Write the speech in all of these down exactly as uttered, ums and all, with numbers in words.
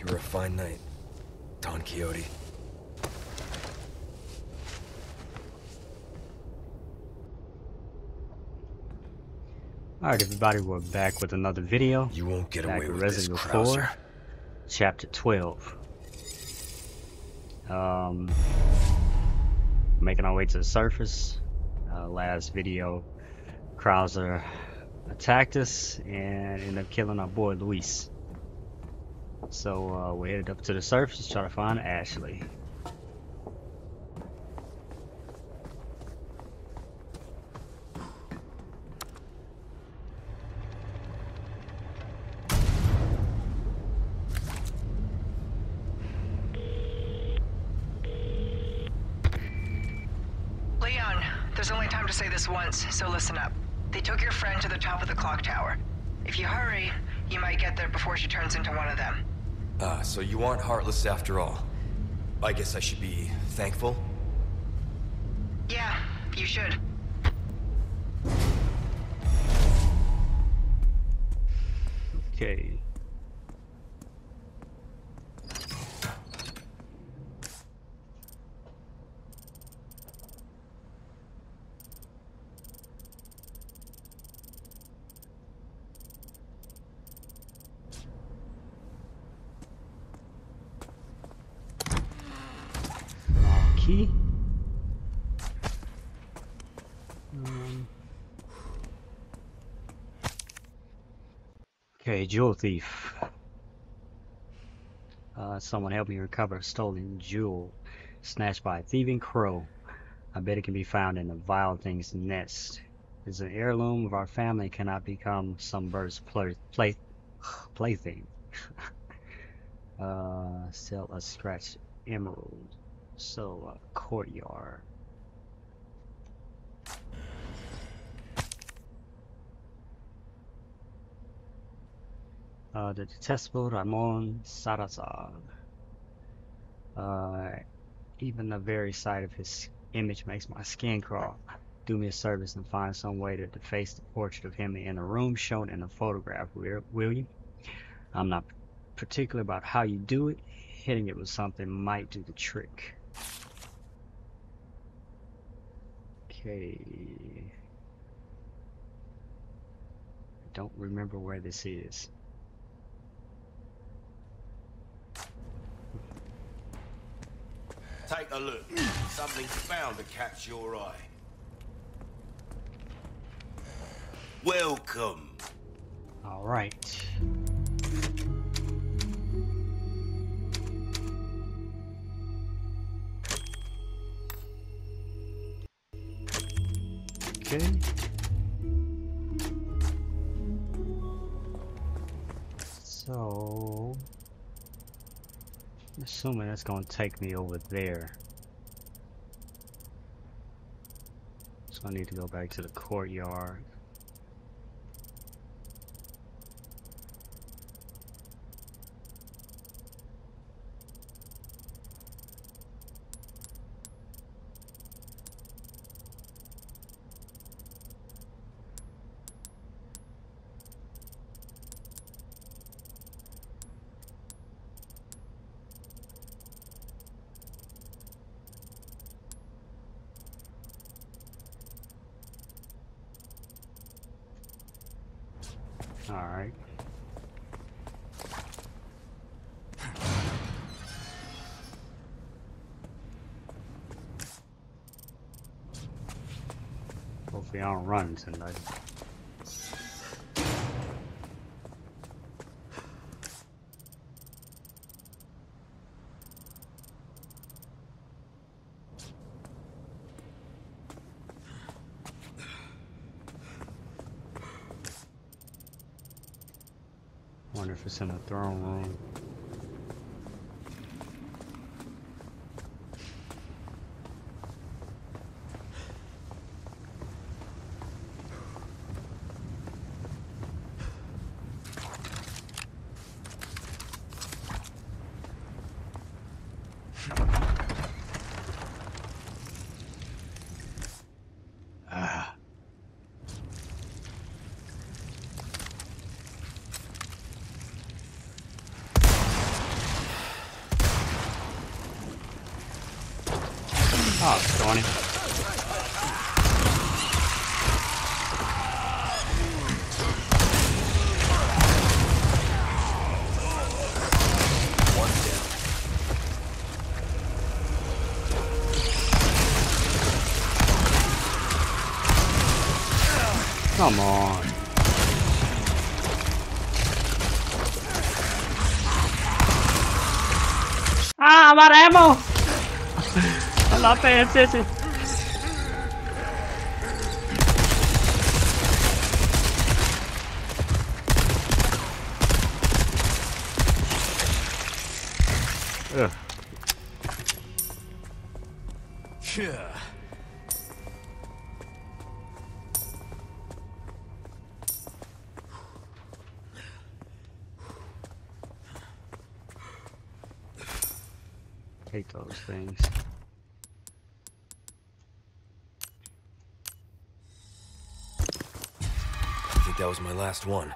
You were a fine knight, Don Quixote. Alright everybody, we're back with another video. You won't get back away with Resident this, Krauser. Chapter twelve. Um, making our way to the surface. Uh, last video, Krauser attacked us and ended up killing our boy Luis. So uh, we headed up to the surface to try to find Ashley. Once, so listen up. They took your friend to the top of the clock tower. If you hurry, you might get there before she turns into one of them. Ah, uh, so you aren't heartless after all. I guess I should be thankful? Yeah, you should. Okay. Okay, jewel thief. Uh, someone help me recover a stolen jewel snatched by a thieving crow. I bet it can be found in the vile thing's nest. It's an heirloom of our family, cannot become some bird's play, play, plaything. uh, sell a scratched emerald. So, a courtyard. Uh, the detestable Ramón Salazar. Uh, even the very sight of his image makes my skin crawl. Do me a service and find some way to deface the portrait of him in the room shown in the photograph, will you? I'm not particular about how you do it. Hitting it with something might do the trick. Okay. I don't remember where this is. Take a look. Something's bound to catch your eye. Welcome. All right. Okay. So, I'm assuming that's going to take me over there. So I need to go back to the courtyard. Alright. Hopefully I don't run tonight. In the throne room. Oh, darn it. Come on. Ah, I'm out of ammo. I love paying attention. Ugh. Yeah. Take those things. I think that was my last one.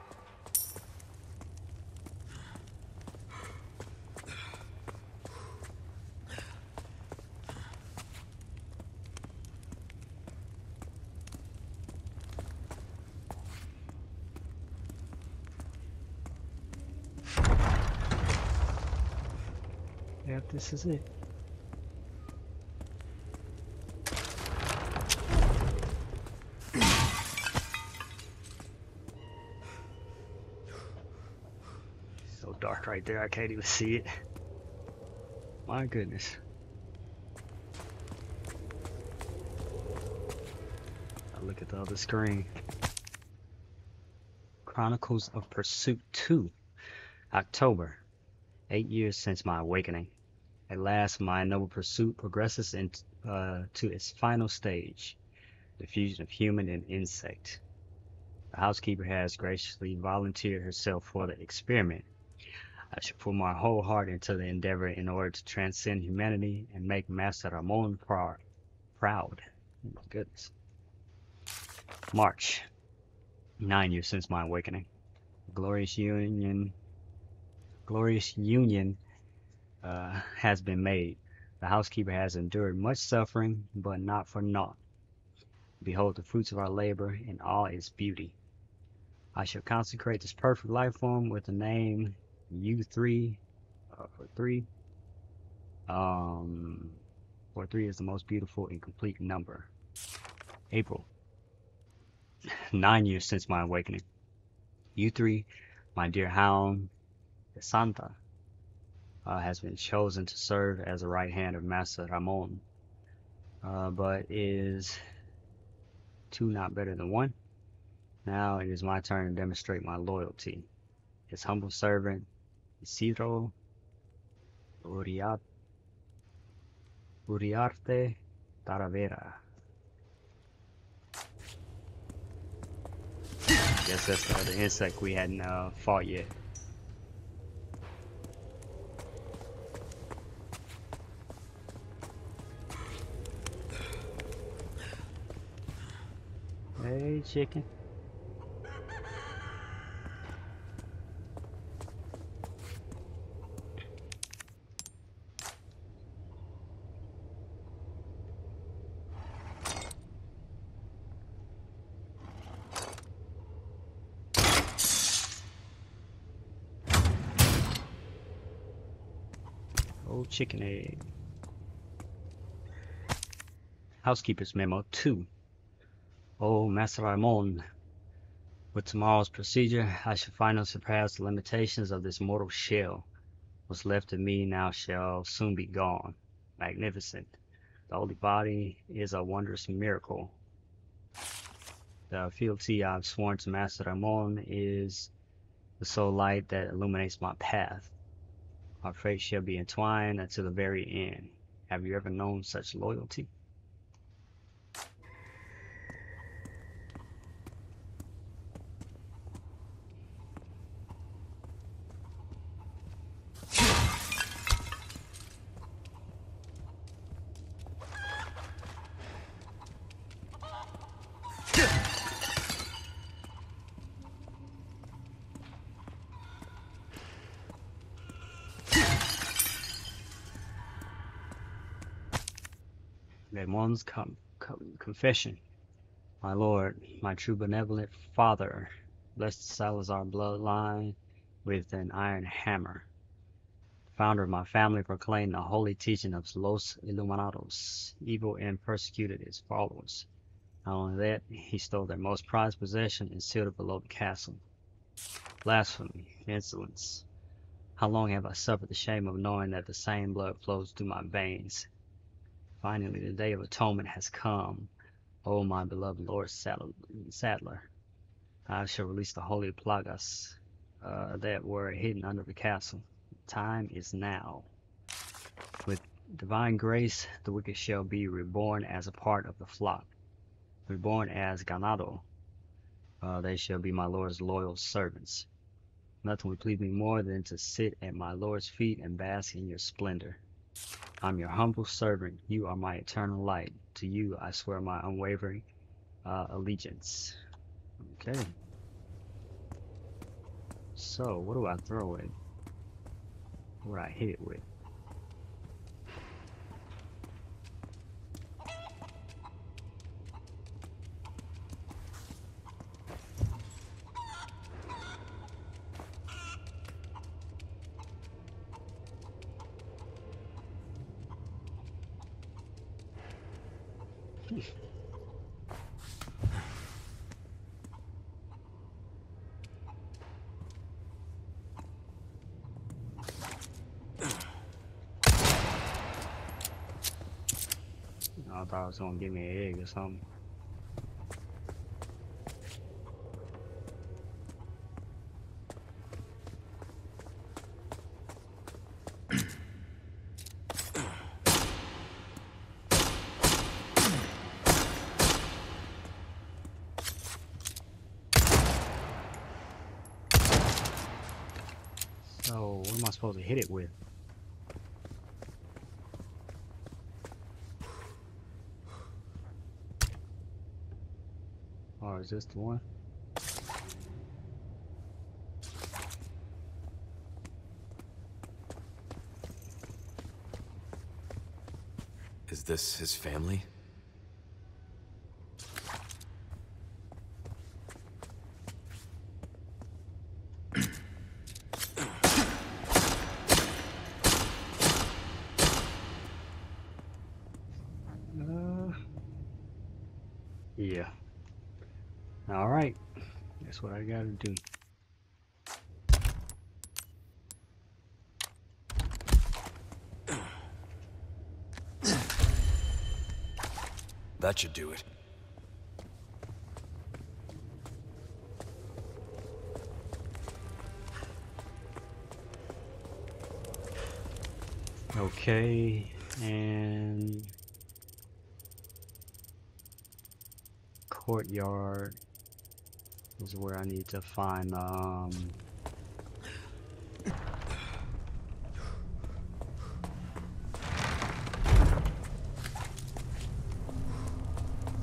This is it. So dark right there, I can't even see it. My goodness. I look at the other screen. Chronicles of Pursuit two, October. Eight years since my awakening. At last, my noble pursuit progresses into uh, to its final stage, the fusion of human and insect. The housekeeper has graciously volunteered herself for the experiment. I should put my whole heart into the endeavor in order to transcend humanity and make Master Ramon proud. Proud. Oh my goodness. March. Nine years since my awakening. Glorious union. Glorious union. Uh, has been made. The housekeeper has endured much suffering, but not for naught. Behold the fruits of our labor in all its beauty. I shall consecrate this perfect life form with the name U three uh, for three. Um, for three is the most beautiful and complete number. April. Nine years since my awakening. U three, my dear hound, Santa. Uh, has been chosen to serve as the right hand of Master Ramon, uh, but is two not better than one? Now it is my turn to demonstrate my loyalty. His humble servant, Isidro Uriarte, Uriarte Taravera. I guess that's the other insect we hadn't uh, fought yet. Hey, chicken. Old chicken egg. Housekeeper's memo two. Oh, Master Ramon, with tomorrow's procedure, I shall finally surpass the limitations of this mortal shell. What's left of me now shall soon be gone. Magnificent. The holy body is a wondrous miracle. The fealty I've sworn to Master Ramon is the sole light that illuminates my path. Our fates shall be entwined until the very end. Have you ever known such loyalty? Ramon's com com confession. My lord, my true benevolent father, blessed Salazar bloodline with an iron hammer. The founder of my family proclaimed the holy teaching of Los Illuminados, evil and persecuted his followers. Not only that, he stole their most prized possession and sealed it below the castle. Blasphemy, insolence. How long have I suffered the shame of knowing that the same blood flows through my veins? Finally, the day of atonement has come. O my beloved Lord Saddler, I shall release the holy Plagas uh, that were hidden under the castle. Time is now. With divine grace, the wicked shall be reborn as a part of the flock. Reborn as ganado, uh, they shall be my lord's loyal servants. Nothing would please me more than to sit at my lord's feet and bask in your splendor. I'm your humble servant. You are my eternal light. To you I swear my unwavering uh, allegiance. Okay. So, what do I throw it? What do I hit it with? I thought it was gonna give me an egg or something. So, what am I supposed to hit it with? Is this the one? Is this his family? What I gotta do. That should do it. Okay, and courtyard. This is where I need to find, um...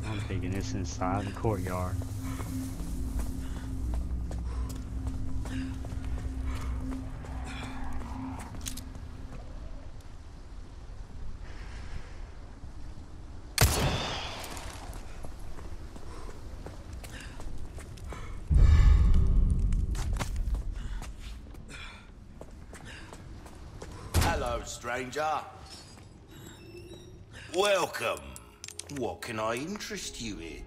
I'm thinking it's inside the courtyard. Stranger, welcome. What can I interest you in?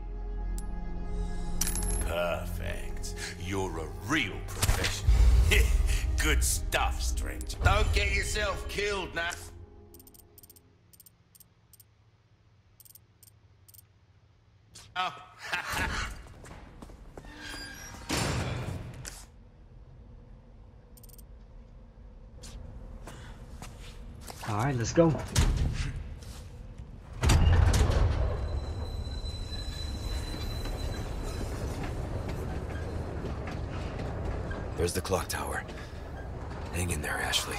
Perfect. You're a real professional. Good stuff, stranger. Don't get yourself killed now. Oh. All right, let's go. There's the clock tower. Hang in there, Ashley.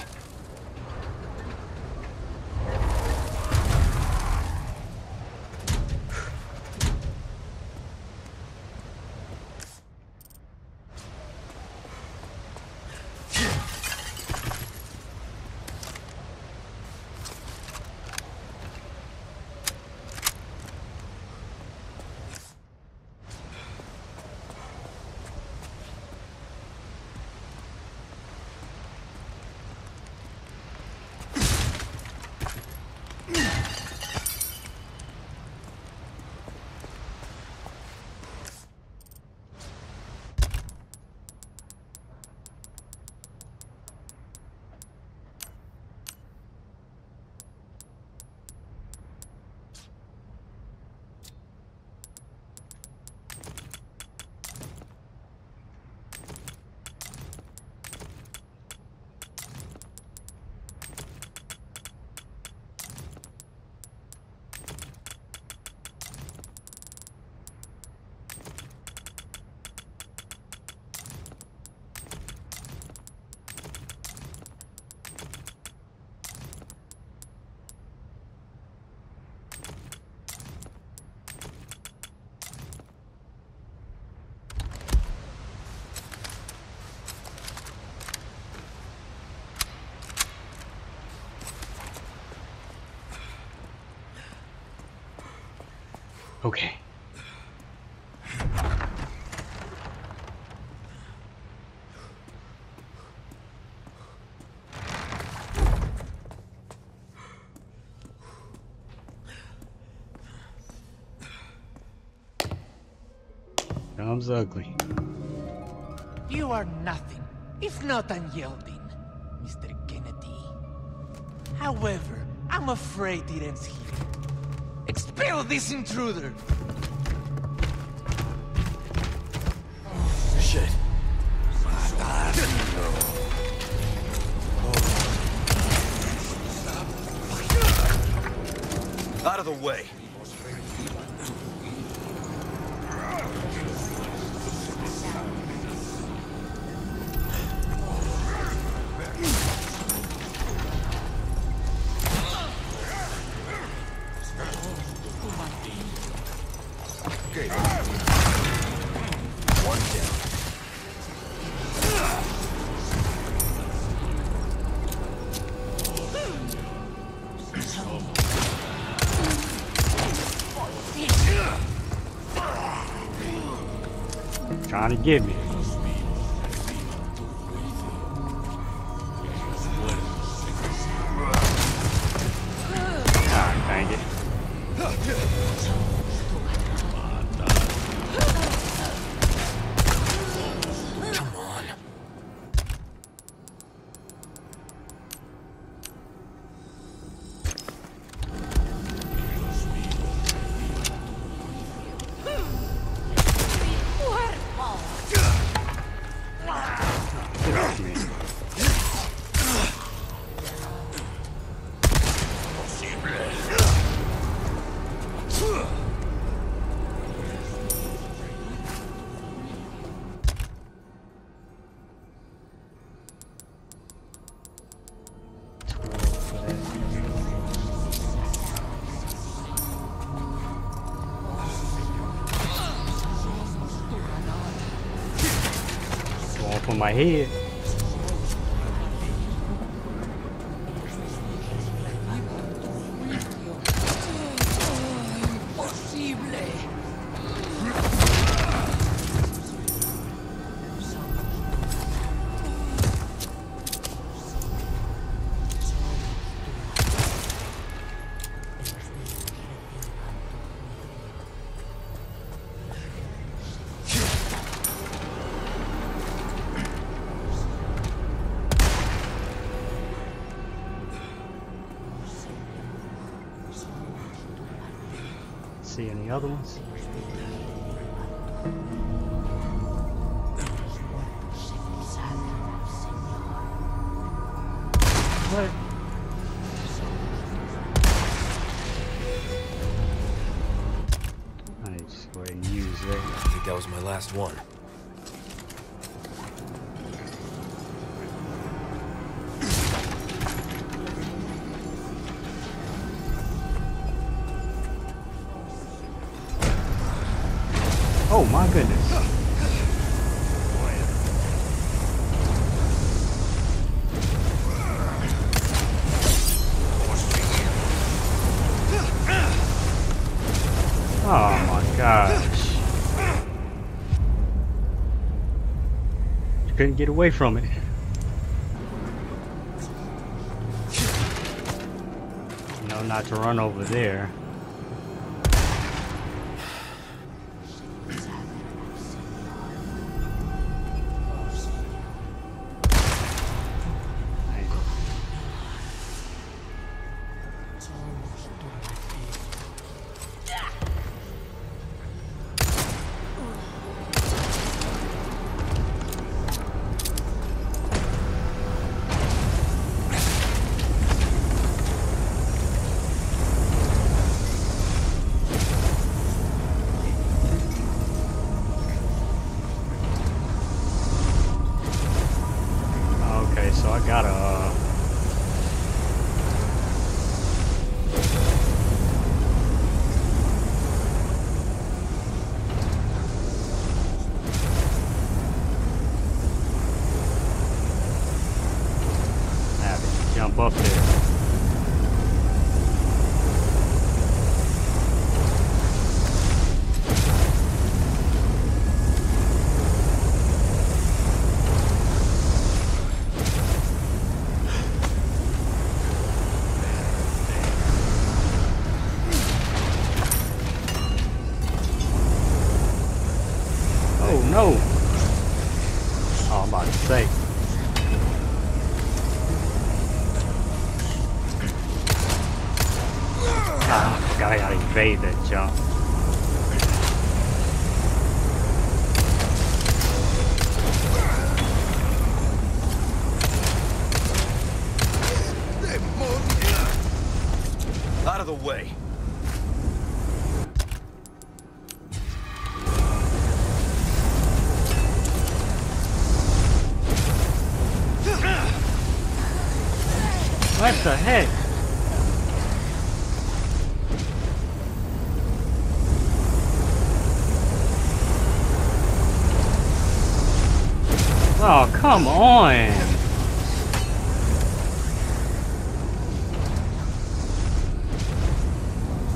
Okay. Tom's ugly. You are nothing, if not unyielding, Mister Kennedy. However, I'm afraid it ends here. Expel this intruder! Oh, shit. Out of the way. Trying to get me. My head. See any other ones? What? I need to just go ahead and use that. I think that was my last one. Oh my goodness. Oh my gosh. You couldn't get away from it. You know not to run over there. Up there. evaded, ja. Out of the way. What the heck? Oh, come on!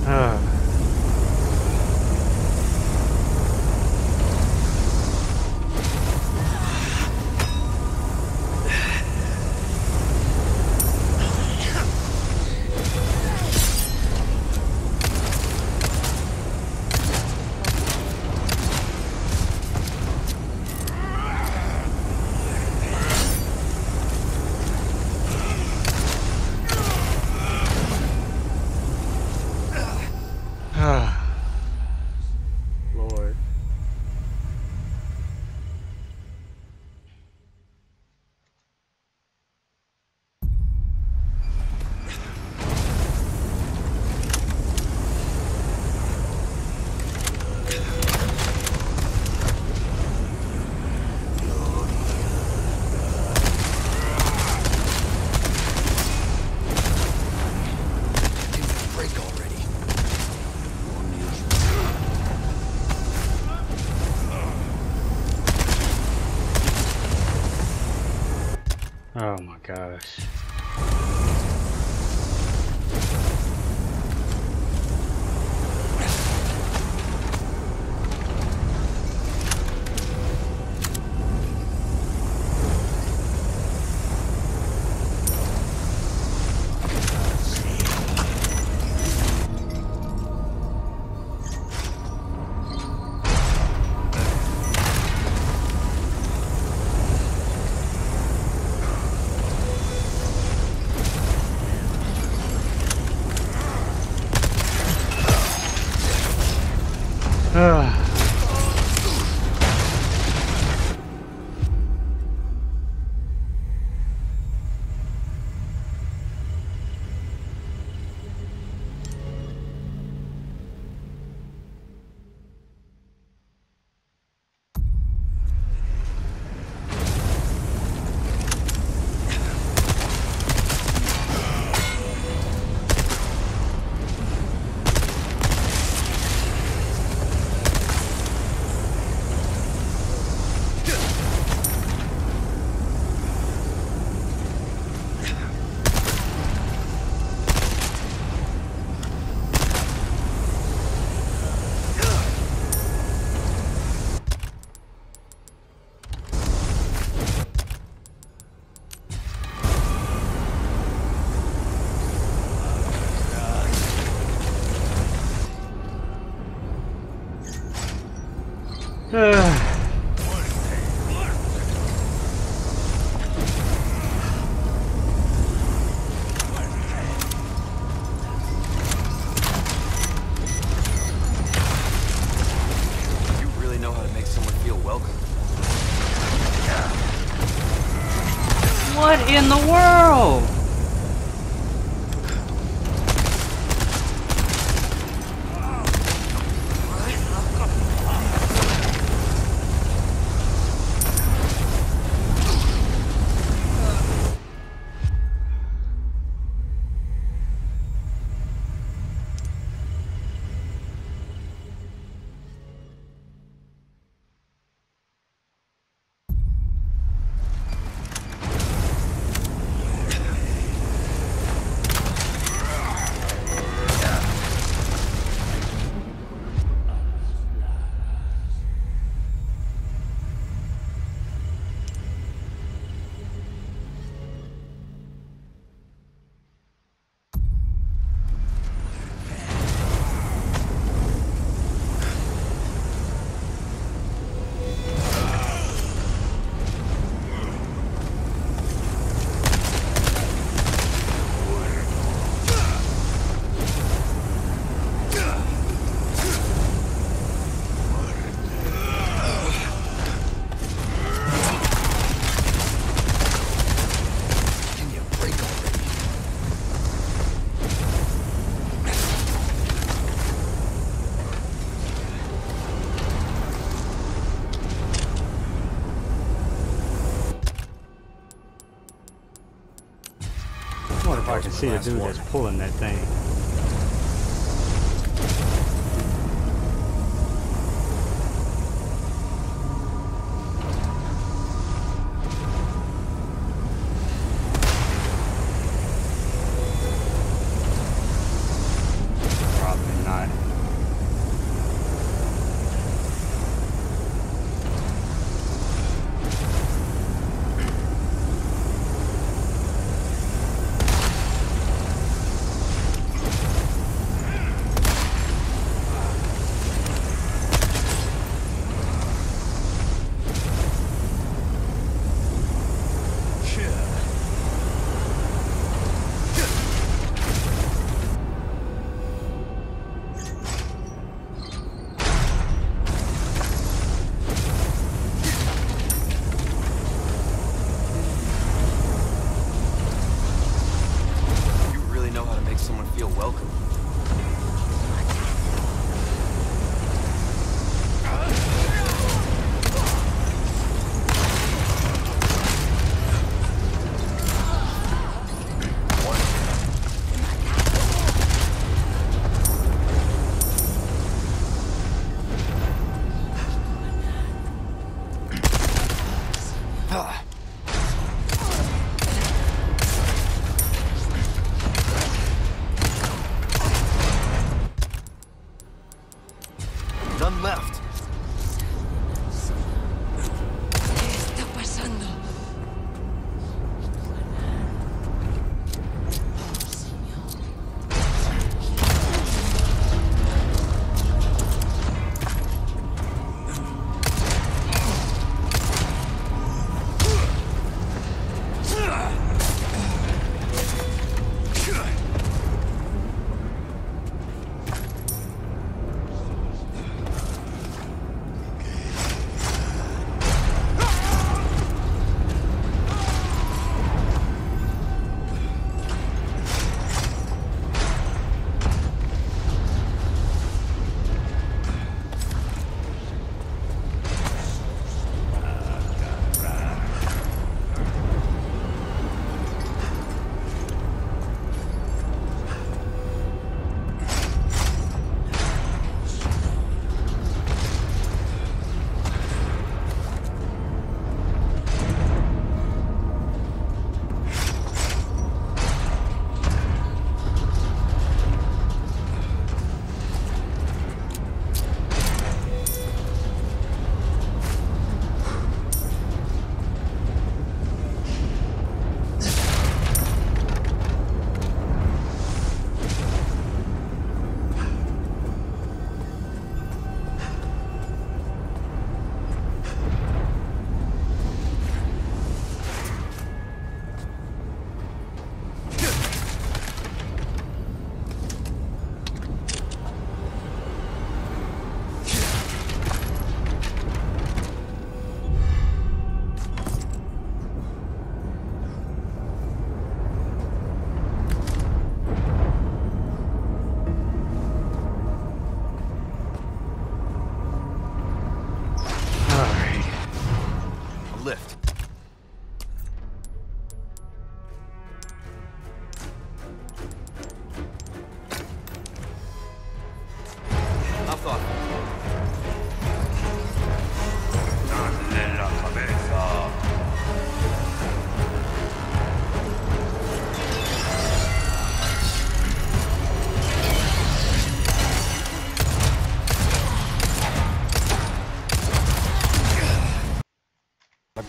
Ugh. wonder if I can see the dude that's pulling that thing.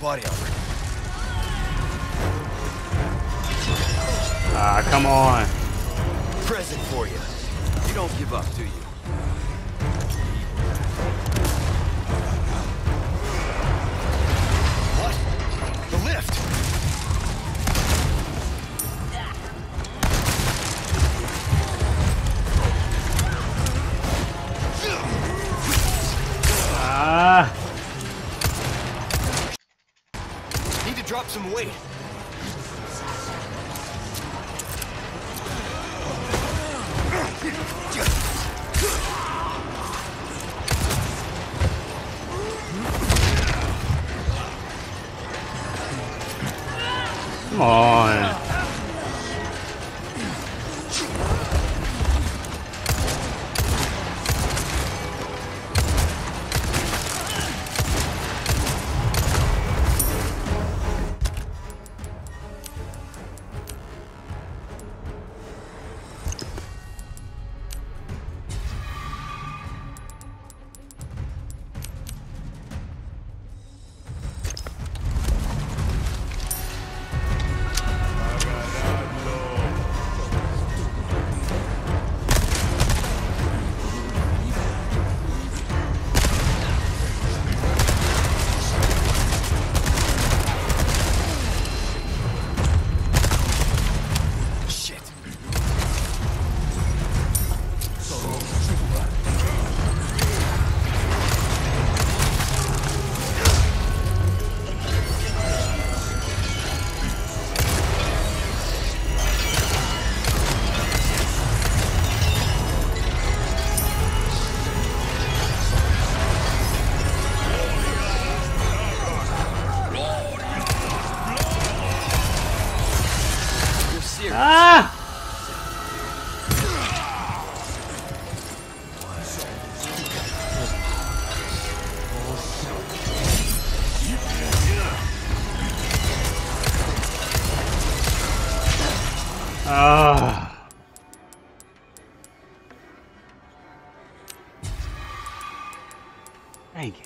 Body armor. Ah, come on. Present for you. You don't give up, do you? What? The lift. Ah. Drop some weight. Come on. here. Ah! Ah. Thank you.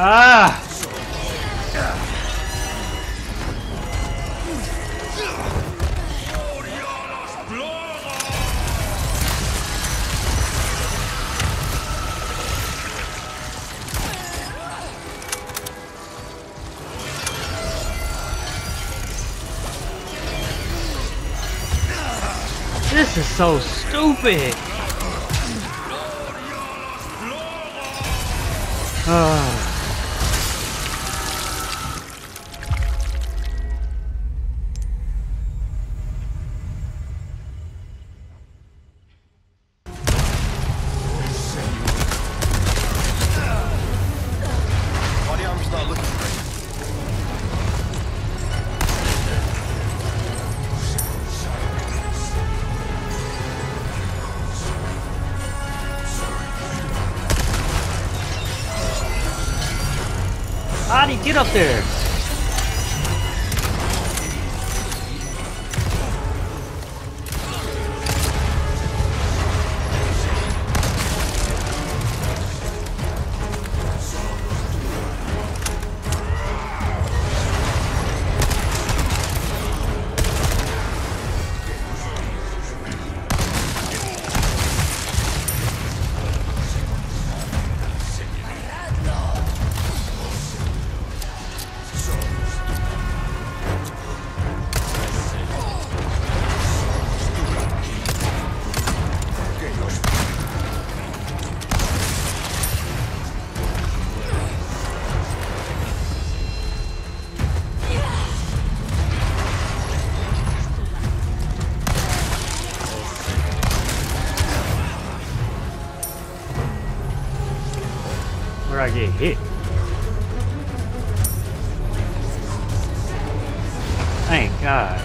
Ah! This is so stupid. Ah. Adi, get up there! I get hit. Thank God.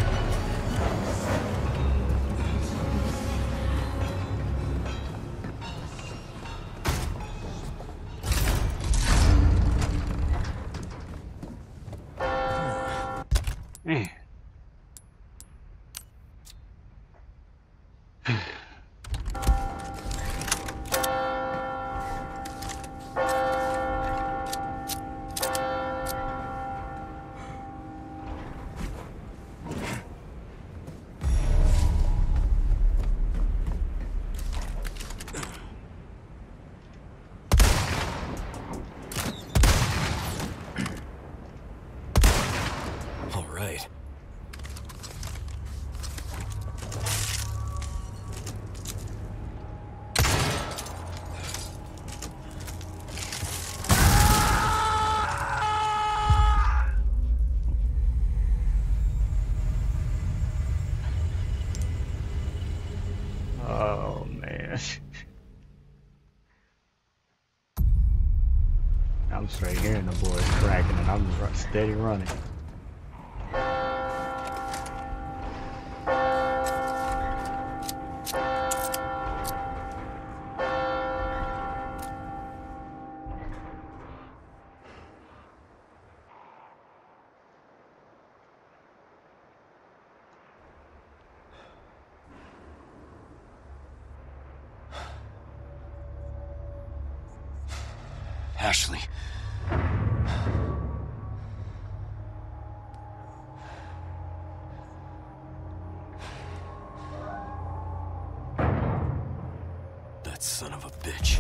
Man. I'm straight hearing the boys cracking and I'm just steady running. Ashley. son of a bitch.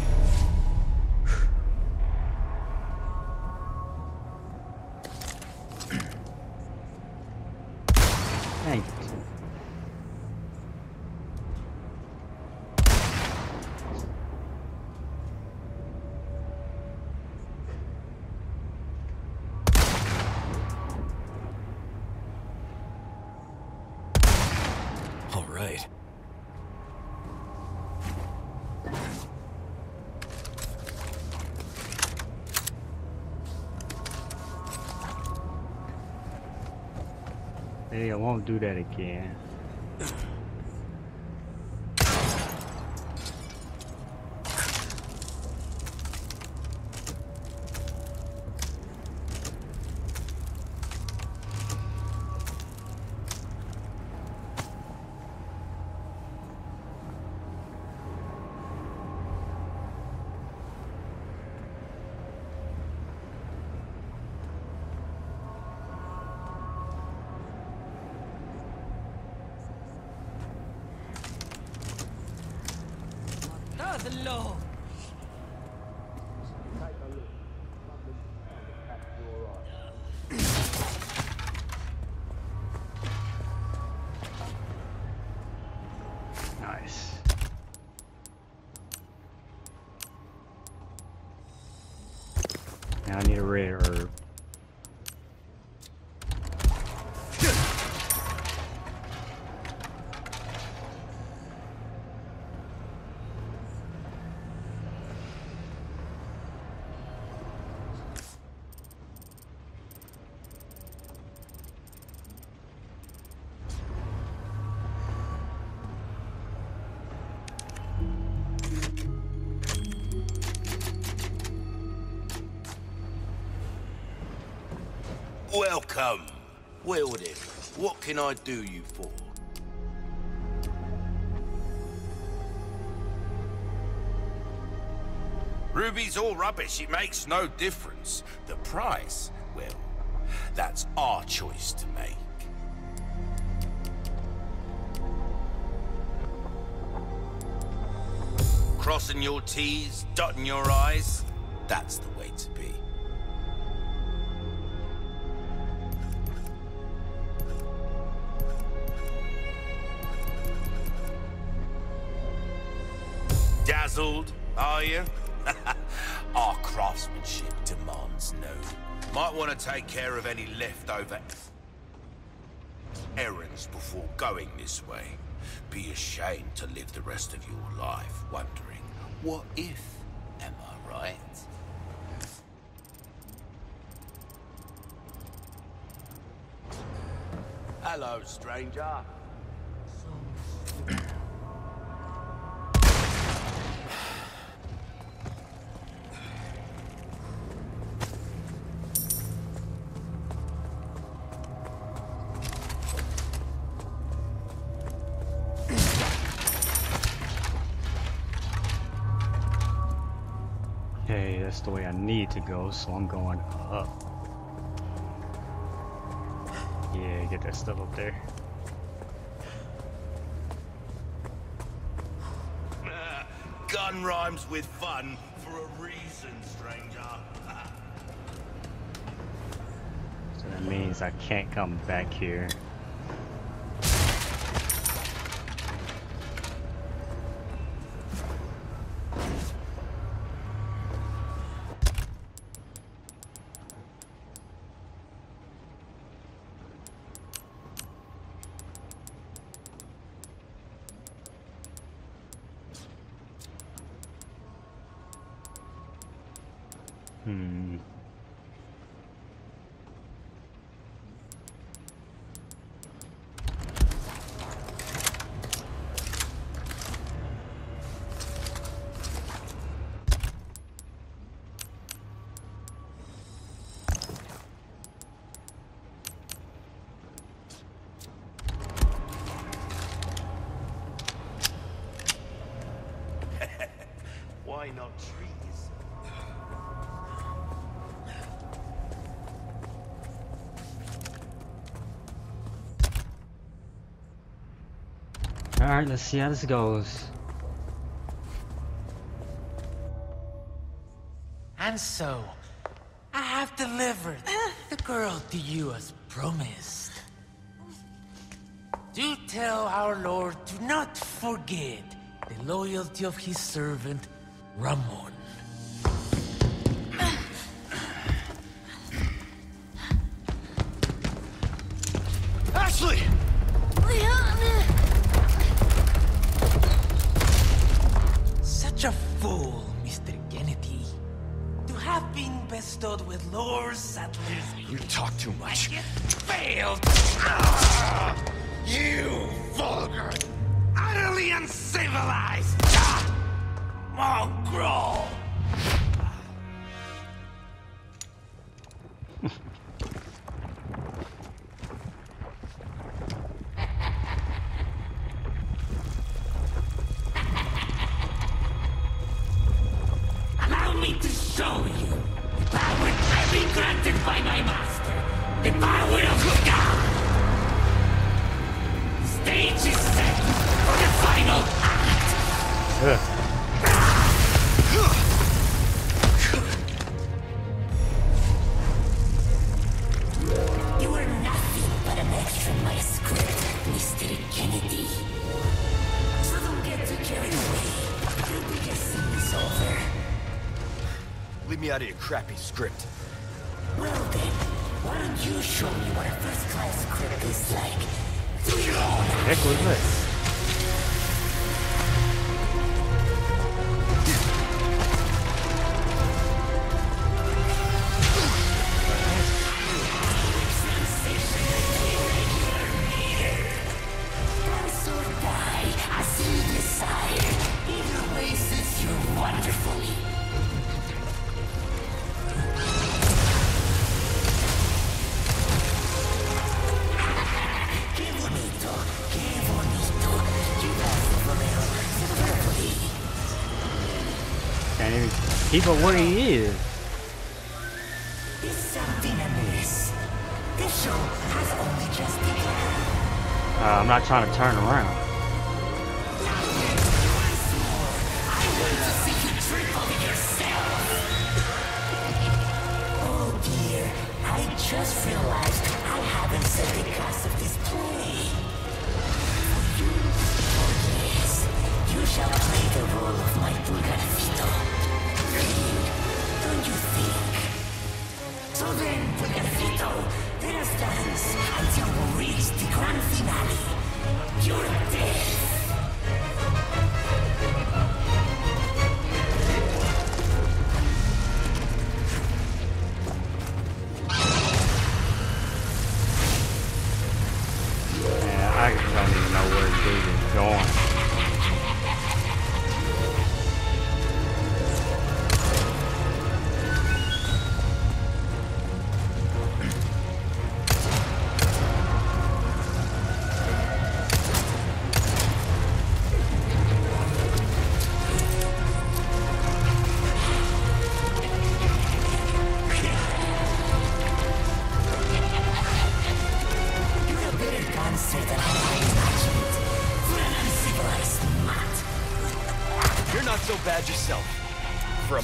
Hey. Won't do that again. Welcome. Well then, what can I do you for? Ruby's all rubbish, it makes no difference. The price, well, that's our choice to make. Crossing your T's, dotting your I's, that's the way to be. Are you? Our craftsmanship demands no. Might want to take care of any leftover errands before going this way. Be ashamed to live the rest of your life wondering, what if? Am I right? Hello, stranger. The way I need to go, so I'm going up. Yeah, get that stuff up there. Gun rhymes with fun for a reason, stranger. So that means I can't come back here. Alright, let's see how this goes. And so, I have delivered the girl to you as promised. Do tell our Lord to not forget the loyalty of his servant, Ramón. Ashley! Such a fool, Mister Kennedy. To have been bestowed with Lord Saddler. You talk too much. You failed! Ah, you vulgar, utterly uncivilized, ah, mongrel! Out of your crappy script. Well then, why don't you show me what a first-class script is like? Do your own heck was this? I see desire. Either way, since you're wonderfully. People, what he is. There's something amiss. This show has only just begun. Uh, I'm not trying to turn around. I want to see you drink on yourself. Oh dear, I just realized I haven't said the cost of this play. Oh yes, you shall play the role of my Pulgarcito. Don't you think? So then, Pulgarcito, let us dance until we reach the grand finale. Your death. Man, I don't even know where this dude is going.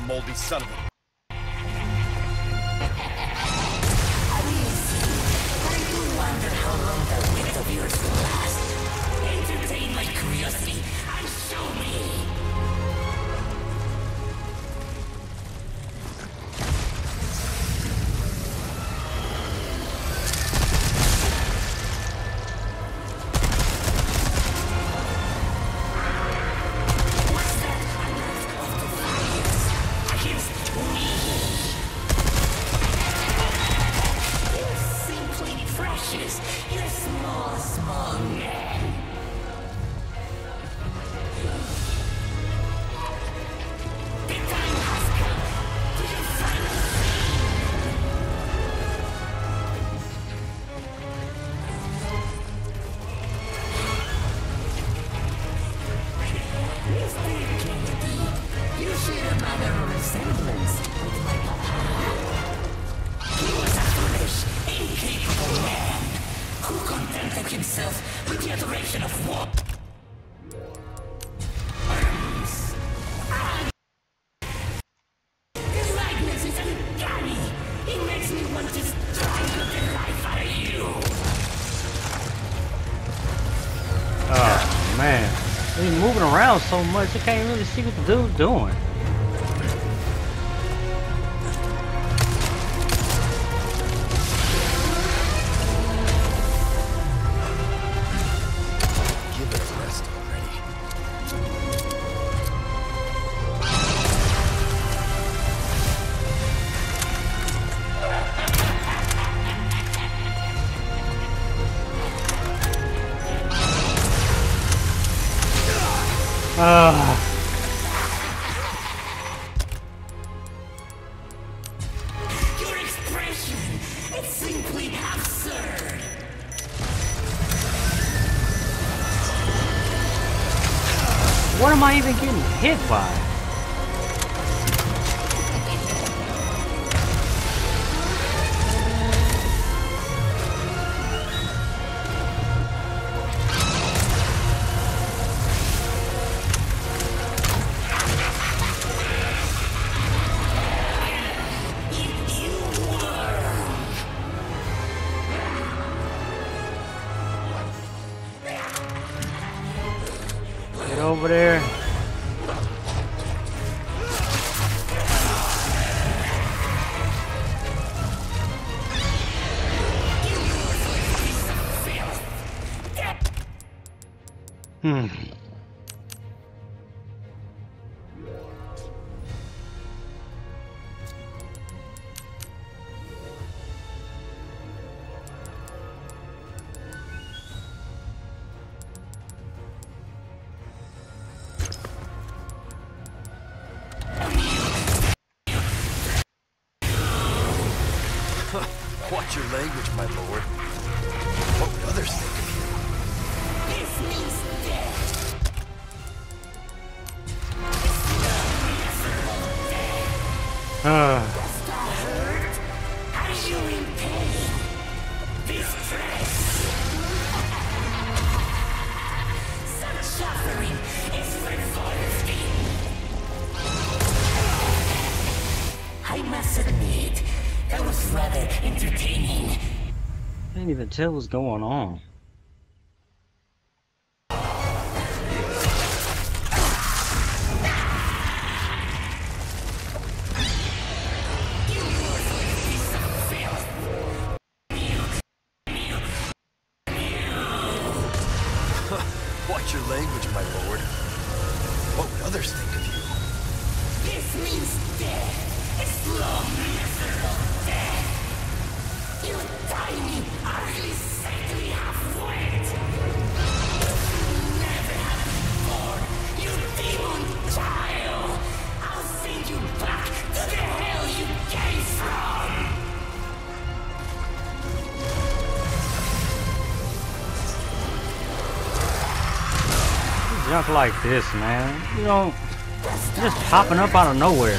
Moldy son of a... I mean, I do wonder how long that wit of yours will last. Entertain my curiosity and show me. This likeness Oh man, he's moving around so much you can't really see what the dude's doing. Watch your language, my lord. What would others think of you? This means death. Ah. Are you in pain? Distress. Such suffering is revolting. I must admit. That was rather entertaining. I didn't even tell what's going on. Watch your language, my lord. What would others think of you? This means death. It's long, miserable. You tiny, ugly, sickly half-wit! Never have before, you demon child! I'll send you back to the hell you came from! You jump like this, man. You know, just popping up out of nowhere.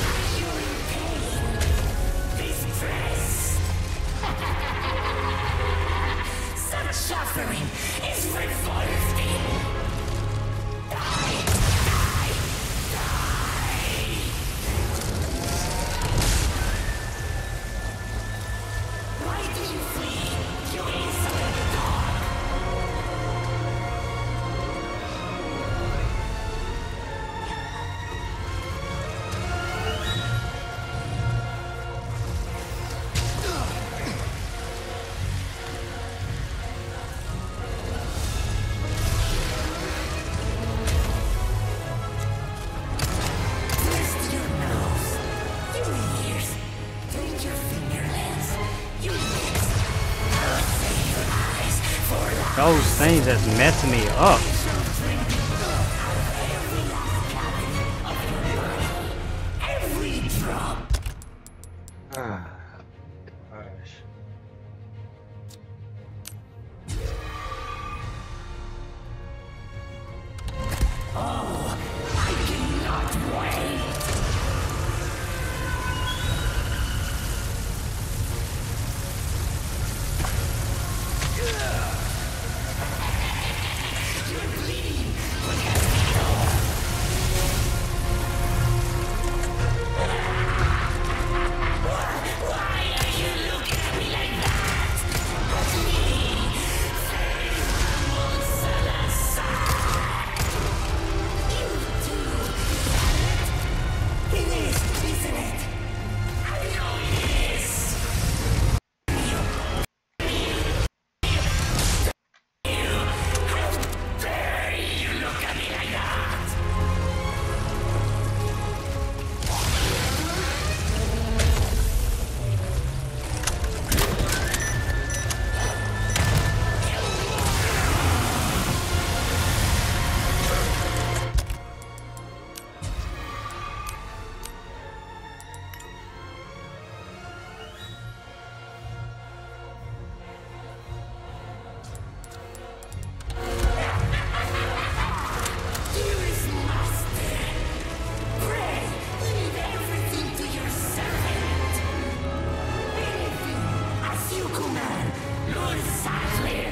Things that's messing me up. Every drop. Ah, gosh. Oh, I cannot wait. Yeah. Kuman, Lord Saddler.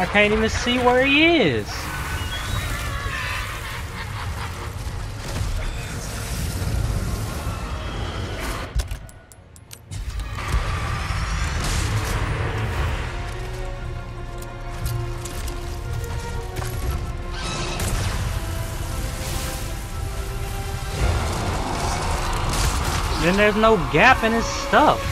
I can't even see where he is. Then there's no gap in his stuff.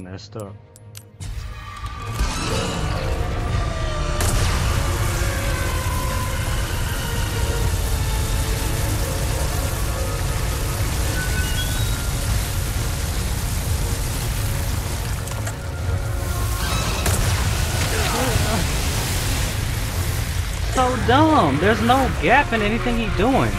Messed up. So dumb. There's no gap in anything he's doing.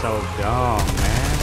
So dumb, man.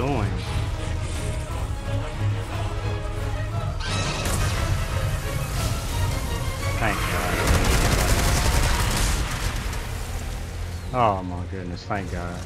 doing? Thank God. Oh my goodness, thank God.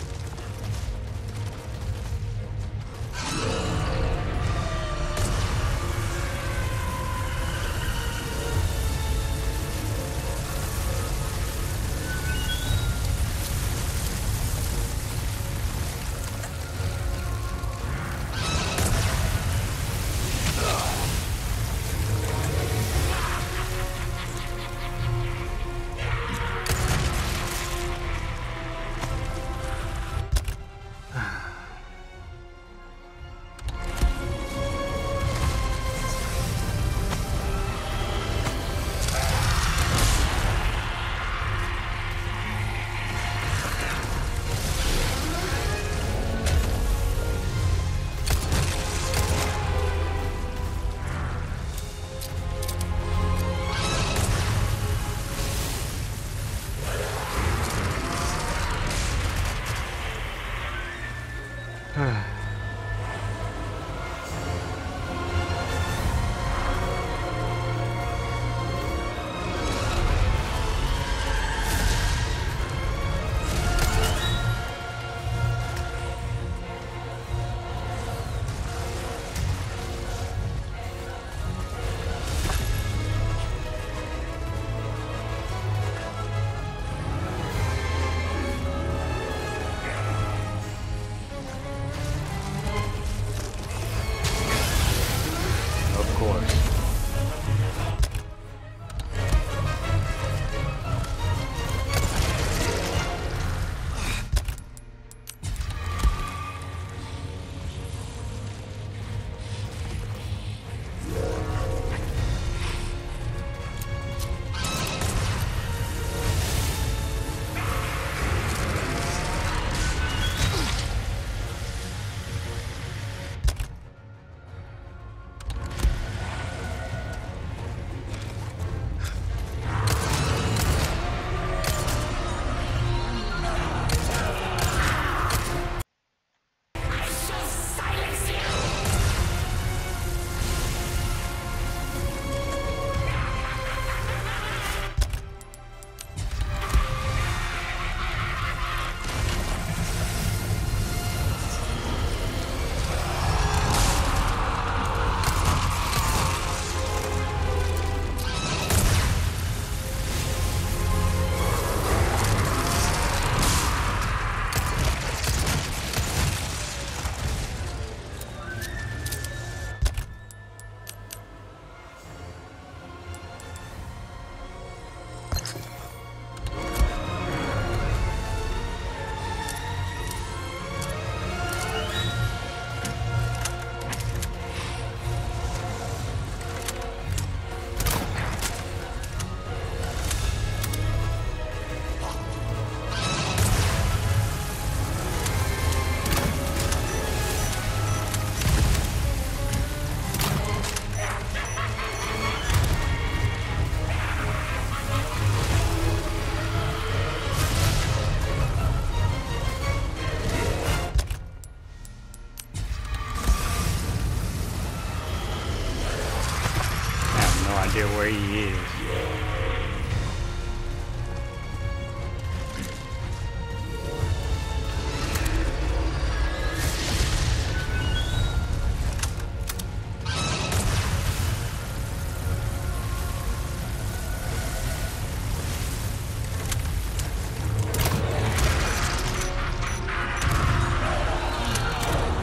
Where he is.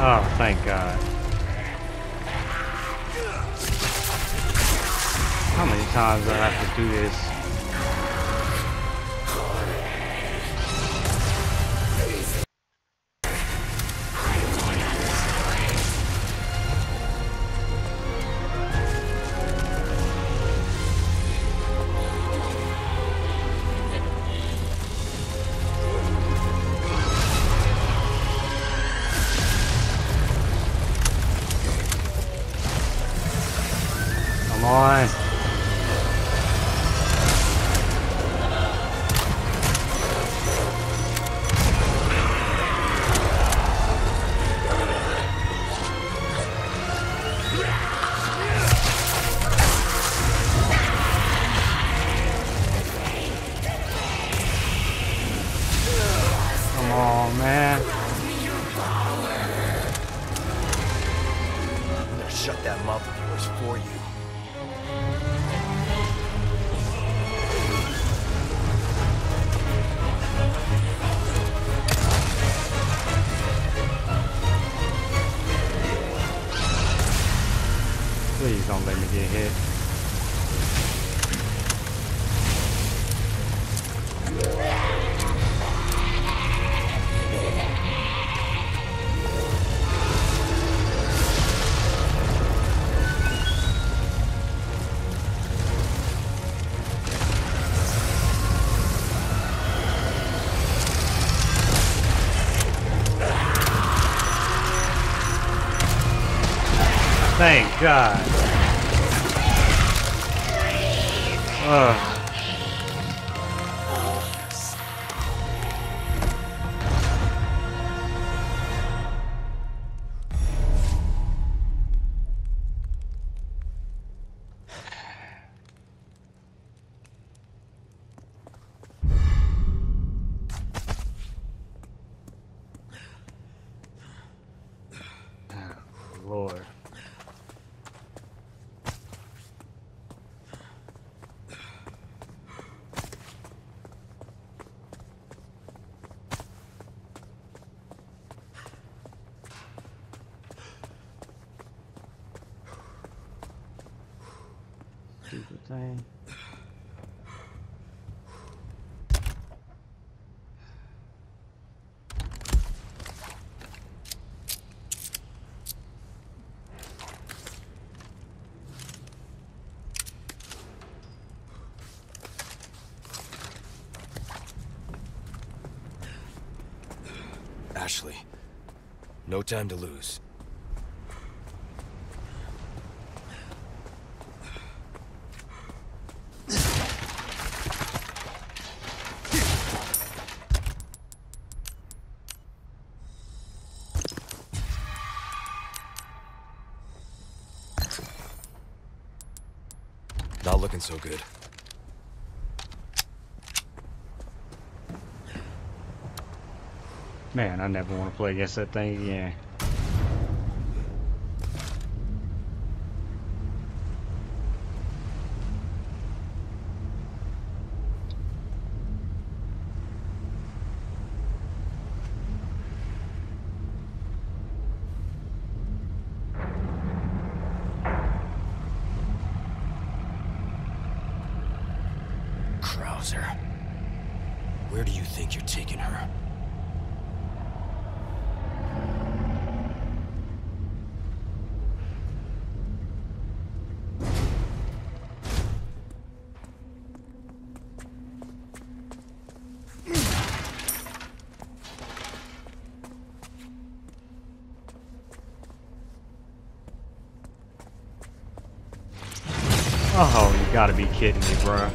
Oh, thank God. How many times do I have to do this? shut that mouth of yours for you. Please don't let me get hit. Thank God. Ugh. Ashley, no time to lose. Not looking so good. Man, I never want to play against that thing again. Krauser, where do you think you're taking her? Oh, you gotta be kidding me, bro.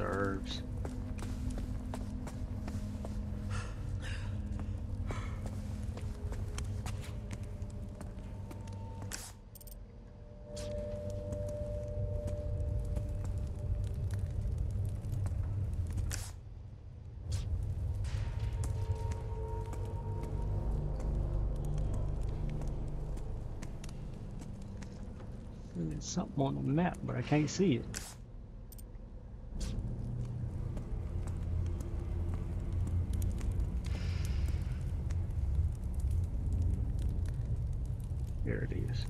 Herbs. There's something on the map, but I can't see it. There it is.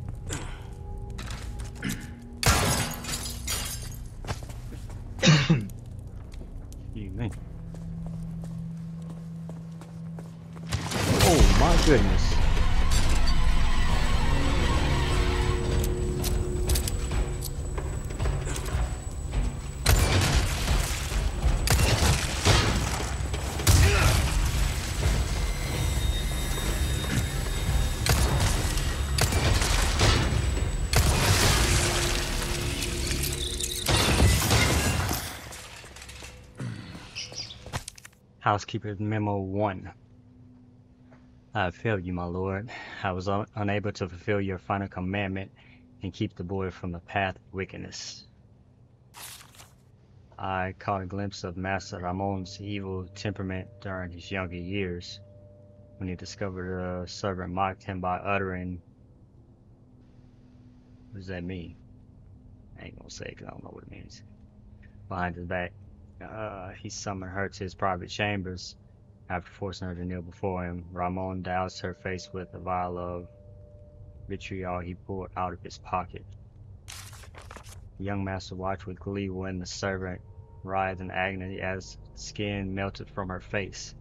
me. Oh my goodness. Housekeeper Memo one. I have failed you, my lord. I was un unable to fulfill your final commandment and keep the boy from the path of wickedness. I caught a glimpse of Master Ramon's evil temperament during his younger years, when he discovered a servant mocked him by uttering... What does that mean? I ain't gonna say it because I don't know what it means. Behind his back. Uh, he summoned her to his private chambers. After forcing her to kneel before him, Ramon doused her face with a vial of vitriol he pulled out of his pocket. The young master watched with glee when the servant writhed in agony as skin melted from her face.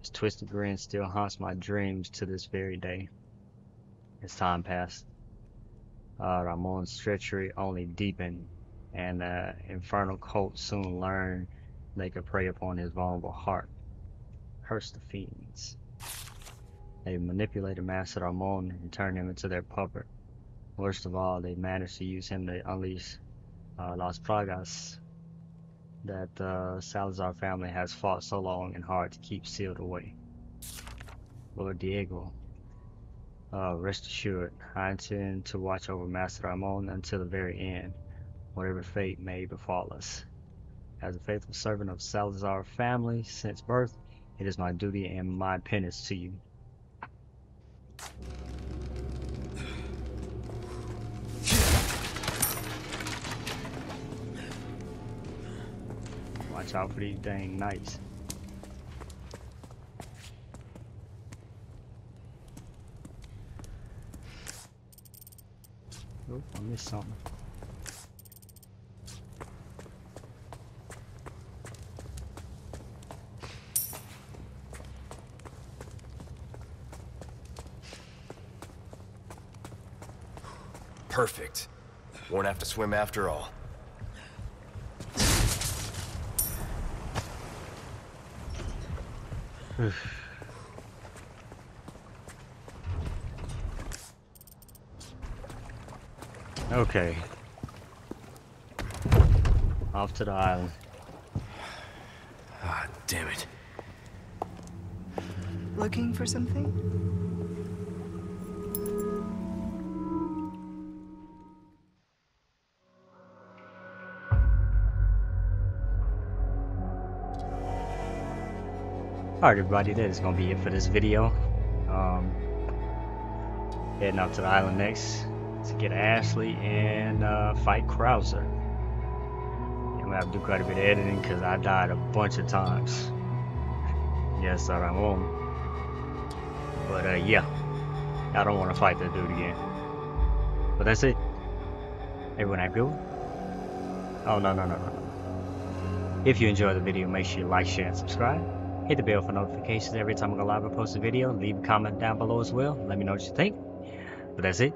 His twisted grin still haunts my dreams to this very day. As time passed, uh, Ramon's treachery only deepened, and the infernal cult soon learned they could prey upon his vulnerable heart. Curse the fiends. They manipulated Master Ramon and turned him into their puppet. Worst of all, they managed to use him to unleash uh, Las Plagas that the uh, Salazar family has fought so long and hard to keep sealed away. Lord Diego, uh, rest assured, I intend to watch over Master Ramon until the very end, whatever fate may befall us. As a faithful servant of Salazar family since birth, it is my duty and my penance to you. Watch out for these dang knights. Oh, I missed something. Perfect. Won't have to swim after all. Okay. Off to the island. Ah, damn it. Looking for something? Alright everybody, that is going to be it for this video. Um, heading up to the island next to get Ashley and uh, fight Krauser. I'm going to have to do quite a bit of editing because I died a bunch of times. Yes, I won't. But uh, yeah, I don't want to fight that dude again. But that's it. Everyone have a good one? Oh no, no, no, no. If you enjoyed the video, make sure you like, share, and subscribe. Hit the bell for notifications every time I go live or post a video. Leave a comment down below as well. Let me know what you think. But that's it.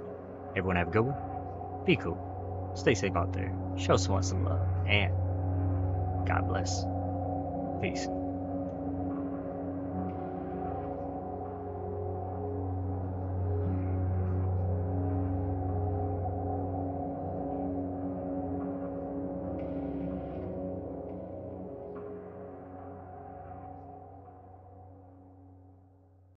Everyone have a good one. Be cool. Stay safe out there. Show someone some love. And God bless. Peace.